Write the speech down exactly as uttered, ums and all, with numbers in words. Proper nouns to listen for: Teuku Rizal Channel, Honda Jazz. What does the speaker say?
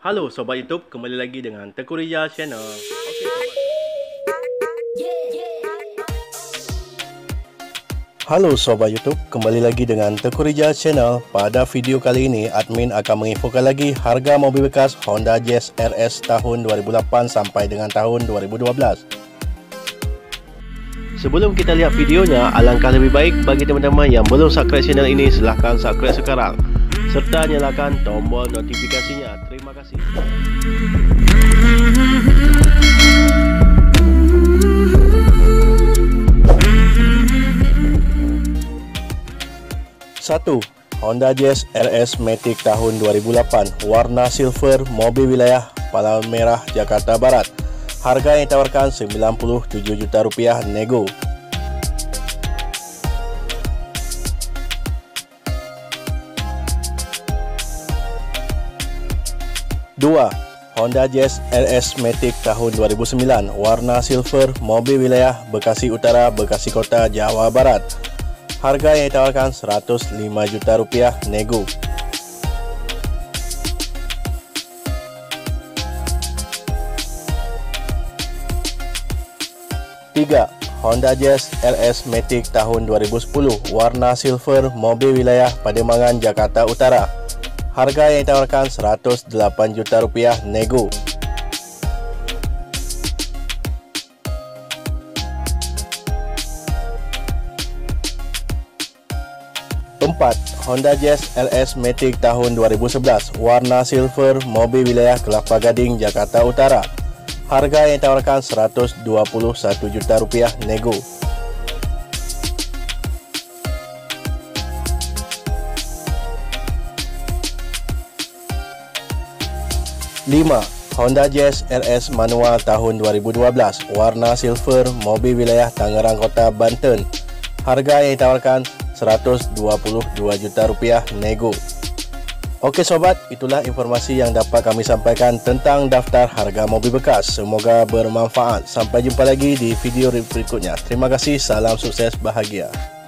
Halo Sobat YouTube, kembali lagi dengan Teuku Rizal Channel. Halo Sobat YouTube, kembali lagi dengan Teuku Rizal Channel. Pada video kali ini, admin akan menginfokan lagi harga mobil bekas Honda Jazz R S tahun dua ribu lapan sampai dengan tahun dua ribu dua belas. Sebelum kita lihat videonya, alangkah lebih baik bagi teman-teman yang belum subscribe channel ini, silahkan subscribe sekarang serta nyalakan tombol notifikasinya. Terima kasih. satu. Honda Jazz R S Matic tahun dua ribu lapan, warna silver, mobil wilayah Palmerah, Jakarta Barat. Harga yang ditawarkan sembilan puluh tujuh juta rupiah nego. dua. Honda Jazz R S Matic tahun dua ribu sembilan, warna silver, mobil wilayah Bekasi Utara, Bekasi Kota, Jawa Barat. Harga yang ditawarkan seratus lima juta rupiah nego. tiga. Honda Jazz R S Matic tahun dua ribu sepuluh, warna silver, mobil wilayah Pademangan, Jakarta Utara. Harga yang ditawarkan seratus delapan juta rupiah nego. empat. Honda Jazz R S Matic tahun dua ribu sebelas, warna silver, mobil wilayah Kelapa Gading, Jakarta Utara. Harga yang ditawarkan seratus dua puluh satu juta rupiah nego. lima. Honda Jazz R S manual tahun dua ribu dua belas, warna silver, mobil wilayah Tangerang Kota, Banten. Harga yang ditawarkan seratus dua puluh dua juta rupiah nego. Oke sobat, itulah informasi yang dapat kami sampaikan tentang daftar harga mobil bekas. Semoga bermanfaat. Sampai jumpa lagi di video berikutnya. Terima kasih, salam sukses bahagia.